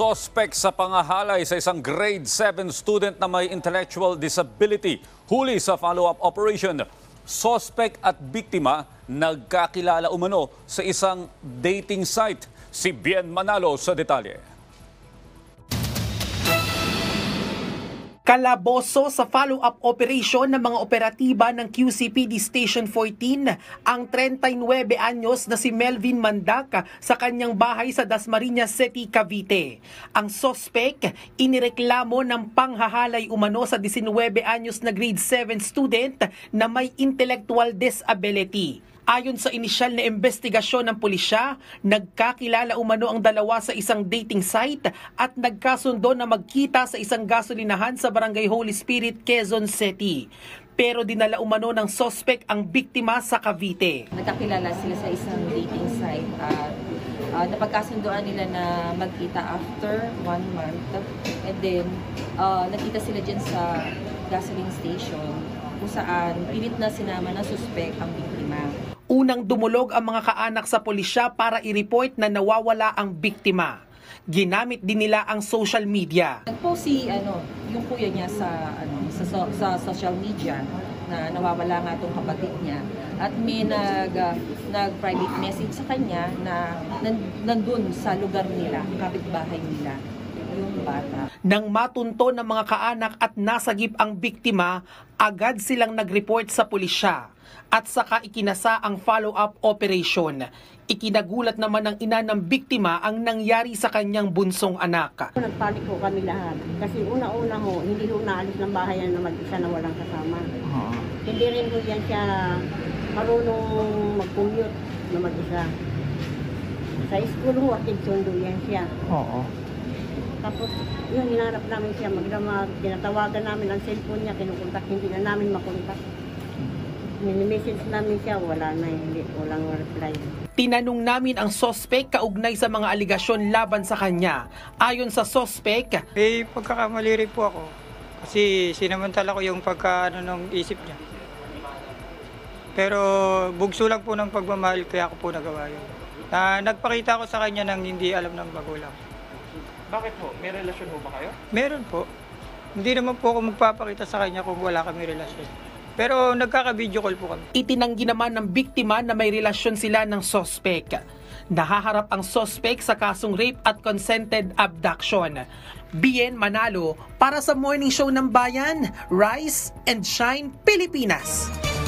Sospek sa pangahalay sa isang grade 7 student na may intellectual disability. Huli sa follow-up operation, sospek at biktima nagkakilala umano sa isang dating site. Si Bien Manalo sa detalye. Kalaboso sa follow-up operation ng mga operatiba ng QCPD Station 14 ang 39 anyos na si Melvin Mandac sa kanyang bahay sa Dasmarinas City, Cavite. Ang sospek, inireklamo ng panghahalay umano sa 19 anyos na grade 7 student na may intellectual disability. Ayon sa inisyal na investigasyon ng pulisya, nagkakilala umano ang dalawa sa isang dating site at nagkasundo na magkita sa isang gasolinahan sa Barangay Holy Spirit, Quezon City. Pero dinala umano ng sospek ang biktima sa Cavite. Nagkakilala sila sa isang dating site at napagkasundoan nila na magkita after 1 month. And then nakita sila dyan sa gasoline station kung saan pilit na sinama ng suspek ang biktima. Unang dumulog ang mga kaanak sa pulisya para i-report na nawawala ang biktima. Ginamit din nila ang social media. Nag-post si yung kuya niya sa social media na nawawala nga tong kapatid niya. At may nag-private message sa kanya na nandun sa lugar nila, kapitbahay nila. Nang matunto ng mga kaanak at nasagip ang biktima, agad silang nag-report sa pulisya at saka ikinasa ang follow-up operation. Ikinagulat naman ng ina ng biktima ang nangyari sa kanyang bunsong anak. Nagpanik ko kami lahat kasi una-una ho, hindi ho naalis ng bahay na mag-isa na walang kasama. Hindi rin ho yan siya marunong mag-commute na mag-isa. Sa school ho, atid-sundo yan siya. Tapos yung hinanap namin siya magdamag, tinatawagan namin ang cellphone niya, kinukontak, hindi na namin makontak. Minimessage namin siya, wala na, hindi, walang reply. Tinanong namin ang sospek kaugnay sa mga aligasyon laban sa kanya. Ayon sa sospek, pagkakamali rin po ako kasi sinamantala ko yung nung isip niya. Pero bugso lang po ng pagmamahal kaya ako po nagawa yun. Nagpakita ako sa kanya ng hindi alam ng bagulang. Bakit po? May relasyon mo ba kayo? Meron po. Hindi naman po ako magpapakita sa kanya kung wala kami relasyon. Pero nagkaka-video call po kami. Itinanggi naman ng biktima na may relasyon sila ng sospek. Nahaharap ang sospek sa kasong rape at consented abduction. Bien Manalo para sa Morning Show ng Bayan, Rise and Shine Pilipinas.